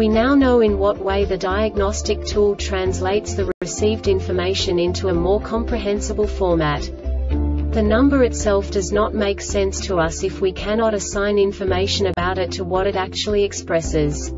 We now know in what way the diagnostic tool translates the received information into a more comprehensible format. The number itself does not make sense to us if we cannot assign information about it to what it actually expresses.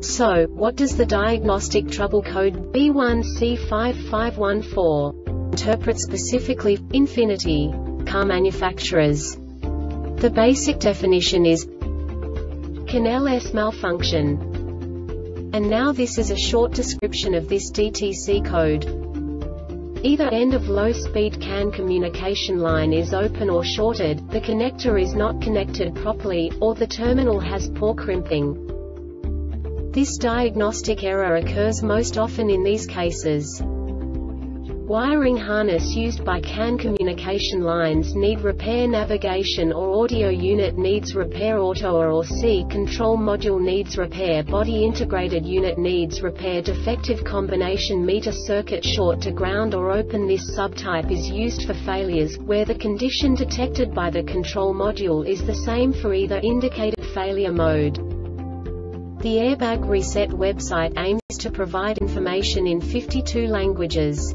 So, what does the diagnostic trouble code B1C5514 interpret specifically, infinity, car manufacturers? The basic definition is CAN-LS malfunction. And now this is a short description of this DTC code. Either end of low-speed CAN communication line is open or shorted, the connector is not connected properly, or the terminal has poor crimping. This diagnostic error occurs most often in these cases. Wiring harness used by CAN communication lines need repair. Navigation or audio unit needs repair. Auto or C control module needs repair. Body integrated unit needs repair. Defective combination meter circuit short to ground or open. This subtype is used for failures where the condition detected by the control module is the same for either indicated failure mode. The Airbag Reset website aims to provide information in 52 languages.